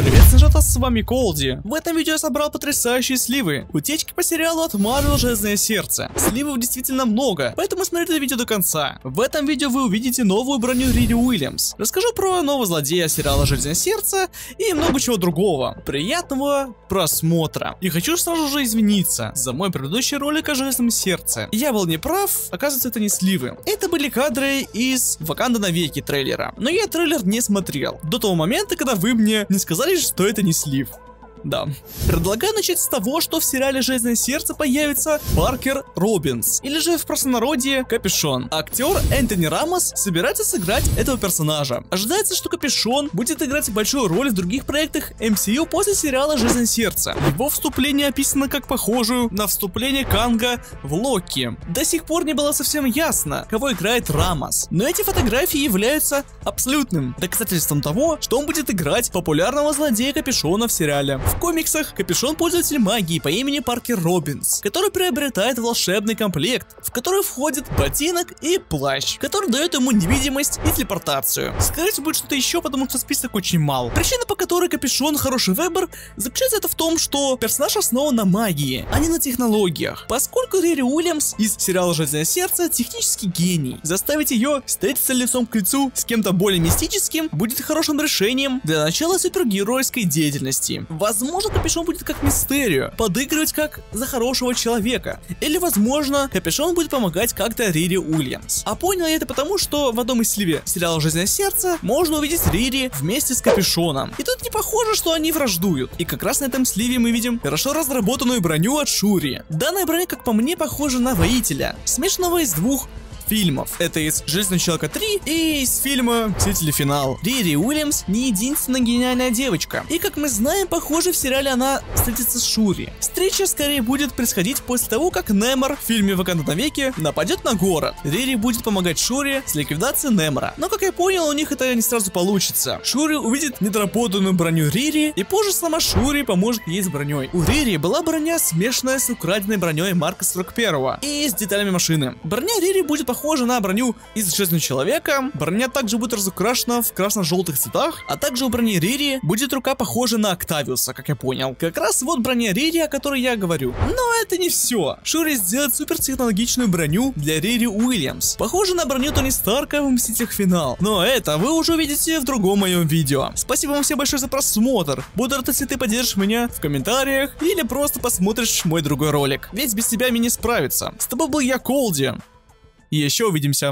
Приветствую вас, с вами Coldy. В этом видео я собрал потрясающие сливы. Утечки по сериалу от Marvel «Железное сердце». Сливов действительно много, поэтому смотрите это видео до конца. В этом видео вы увидите новую броню Рири Уильямс. Расскажу про нового злодея сериала «Железное сердце» и много чего другого. Приятного просмотра. И хочу сразу же извиниться за мой предыдущий ролик о «Железном сердце». Я был неправ, оказывается, это не сливы. Это были кадры из «Ваканда навеки» трейлера. Но я трейлер не смотрел. До того момента, когда вы мне не сказали, что это не слив. Да. Предлагаю начать с того, что в сериале «Железное сердце» появится Паркер Робинс, или же в простонародье Капюшон. Актер Энтони Рамос собирается сыграть этого персонажа. Ожидается, что Капюшон будет играть большую роль в других проектах MCU после сериала «Железное сердце». Его вступление описано как похожую на вступление Канга в Локи. До сих пор не было совсем ясно, кого играет Рамос, но эти фотографии являются абсолютным доказательством того, что он будет играть популярного злодея Капюшона в сериале. В комиксах Капюшон — пользователь магии по имени Паркер Робинс, который приобретает волшебный комплект, в который входит ботинок и плащ, который дает ему невидимость и телепортацию. Скорее всего, будет что-то еще, потому что список очень мал. Причина, по которой Капюшон хороший выбор, заключается в том, что персонаж основан на магии, а не на технологиях. Поскольку Рири Уильямс из сериала «Железное сердце» технический гений, заставить ее встретиться лицом к лицу с кем-то более мистическим будет хорошим решением для начала супергеройской деятельности. Возможно, Капюшон будет как Мистерио, подыгрывать как за хорошего человека. Или, возможно, Капюшон будет помогать как-то Рири Уильямс. А понял я это потому, что в одном из сливе сериала «Железное сердце» можно увидеть Рири вместе с Капюшоном. И тут не похоже, что они враждуют. И как раз на этом сливе мы видим хорошо разработанную броню от Шури. Данная броня, как по мне, похожа на воителя, смешанного из двух фильмов. Это из «Железного человека 3» и из фильма «Мстители. Финал». Рири Уильямс не единственная гениальная девочка. И как мы знаем, похоже, в сериале она встретится с Шури. Встреча скорее будет происходить после того, как Немор в фильме «Ваканда навеки» нападет на город. Рири будет помогать Шури с ликвидацией Немора. Но, как я понял, у них это не сразу получится. Шури увидит недоработанную броню Рири, и позже сама Шури поможет ей с броней. У Рири была броня, смешанная с украденной броней Марка 41 и с деталями машины. Броня Рири будет похожа на броню из «Железного человека». Броня также будет разукрашена в красно-желтых цветах, а также у брони Рири будет рука похожа на Октавиуса, как я понял. Как раз вот броня Рири, о которой я говорю. Но это не все. Шури сделает супертехнологичную броню для Рири Уильямс, похожую на броню Тони Старка в «Мстителях. Финал». Но это вы уже увидите в другом моем видео. Спасибо вам всем большое за просмотр. Буду рад, если ты поддержишь меня в комментариях или просто посмотришь мой другой ролик. Ведь без тебя мне не справиться. С тобой был я, Coldy. И еще увидимся.